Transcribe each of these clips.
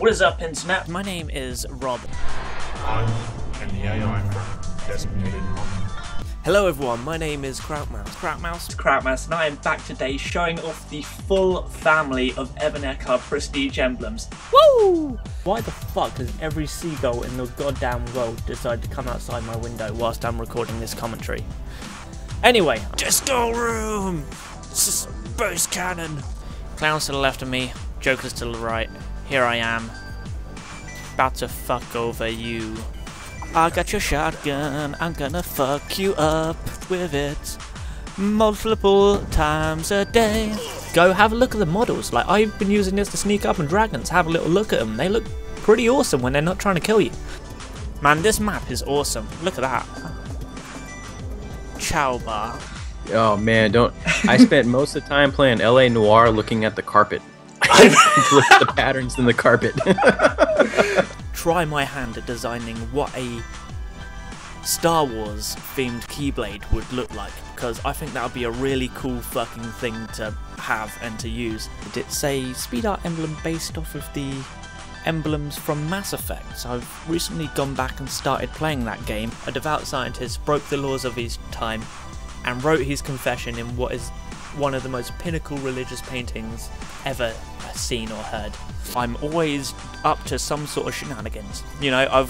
What is up, Pinsnap? My name is Rob. I'm the AI designated. Hello everyone, my name is Krautmouse, and I am back today showing off the full family of Ebenecker prestige emblems. Woo! Why the fuck does every seagull in the goddamn world decide to come outside my window whilst I'm recording this commentary? Anyway, disco room! This is burst cannon! Clown's to the left of me, Joker's to the right. Here I am, about to fuck over you. I got your shotgun, I'm gonna fuck you up with it multiple times a day. Go have a look at the models. Like, I've been using this to sneak up on dragons. Have a little look at them. They look pretty awesome when they're not trying to kill you. Man, this map is awesome. Look at that. Chow bar. Oh man, don't. I spent most of the time playing L.A. Noir looking at the carpet. Look at the patterns in the carpet. Try my hand at designing what a Star Wars themed Keyblade would look like, because I think that would be a really cool fucking thing to have and to use. It's a speed art emblem based off of the emblems from Mass Effect, so I've recently gone back and started playing that game. A devout scientist broke the laws of his time and wrote his confession in what is one of the most pinnacle religious paintings ever seen or heard. I'm always up to some sort of shenanigans. You know,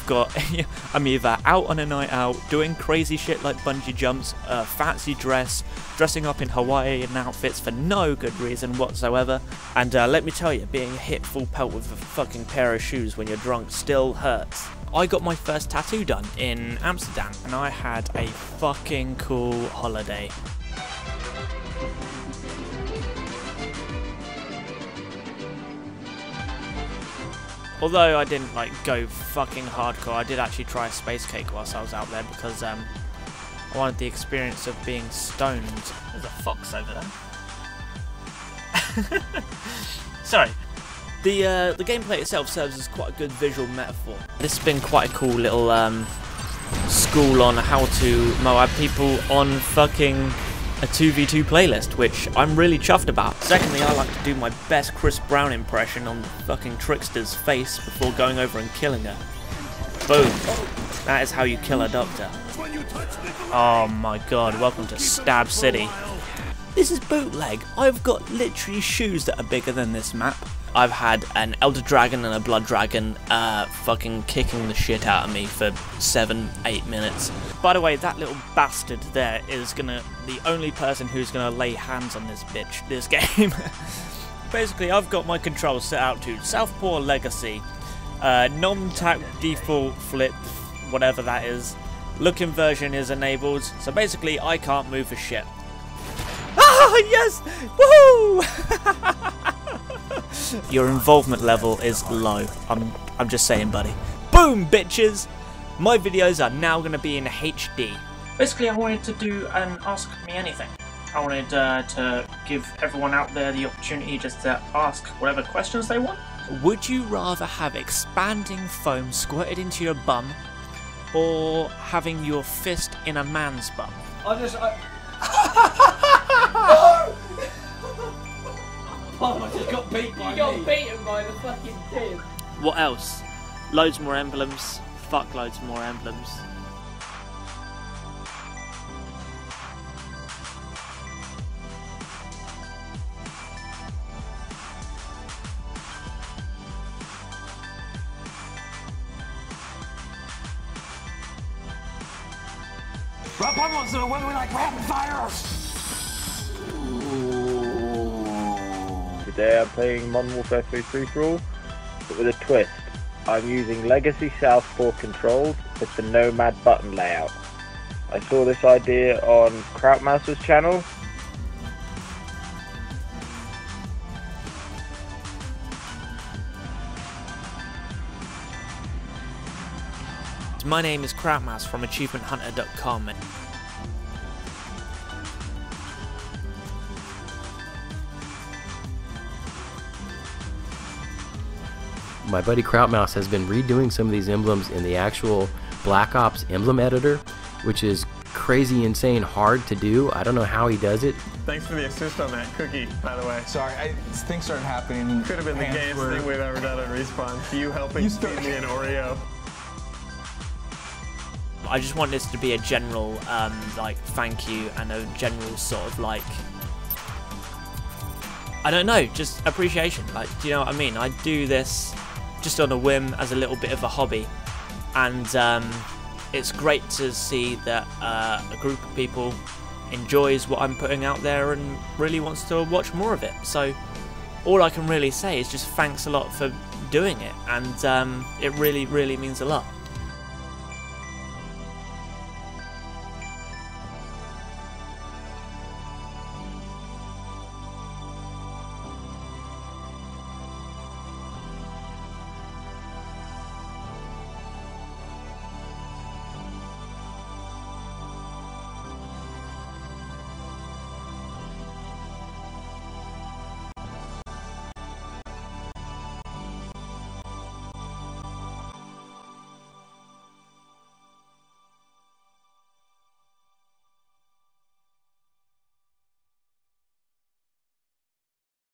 I'm either out on a night out, doing crazy shit like bungee jumps, a fancy dress, dressing up in Hawaiian outfits for no good reason whatsoever. And let me tell you, being hit full pelt with a fucking pair of shoes when you're drunk still hurts. I got my first tattoo done in Amsterdam, and I had a fucking cool holiday. Although I didn't like go fucking hardcore, I did actually try a space cake whilst I was out there because I wanted the experience of being stoned. There's a fox over there. Sorry. The gameplay itself serves as quite a good visual metaphor. This has been quite a cool little school on how to Moab people on fucking a 2v2 playlist, which I'm really chuffed about. Secondly, I like to do my best Chris Brown impression on the fucking trickster's face before going over and killing her. Boom. That is how you kill a doctor. Oh my god, welcome to Stab City. This is bootleg. I've got literally shoes that are bigger than this map. I've had an Elder Dragon and a Blood Dragon fucking kicking the shit out of me for 7-8 minutes. By the way, that little bastard there is the only person who's gonna lay hands on this bitch this game. Basically, I've got my controls set out to Southpaw Legacy, non-tap default flip, whatever that is. Look inversion is enabled, so basically I can't move for shit. Ah, yes! Woohoo! Your involvement level is low. I'm just saying, buddy. Boom, bitches! My videos are now going to be in HD. Basically, I wanted to do an Ask Me Anything. I wanted to give everyone out there the opportunity just to ask whatever questions they want. Would you rather have expanding foam squirted into your bum or having your fist in a man's bum? I just got beat by me. You got beaten by the fucking team. What else? Loads more emblems. Fuck loads more emblems. Rob, I want to win like rapid fire! Today I'm playing Modern Warfare 3 free for all, but with a twist. I'm using Legacy Southpaw controls with the Nomad button layout. I saw this idea on Krautmouse's channel. My name is Krautmouse from AchievementHunter.com. My buddy Krautmouse has been redoing some of these emblems in the actual Black Ops emblem editor, which is crazy, insane hard to do. I don't know how he does it. Thanks for the assist on that cookie, by the way. Sorry, things started happening. Could have been the gayest thing we've ever done at Respawn. You helping feed me an Oreo. I just want this to be a general, like, thank you, and a general sort of, like, I don't know, just appreciation. Like, do you know what I mean? I do this just on a whim as a little bit of a hobby, and it's great to see that a group of people enjoys what I'm putting out there and really wants to watch more of it. So all I can really say is just thanks a lot for doing it, and it really, really means a lot.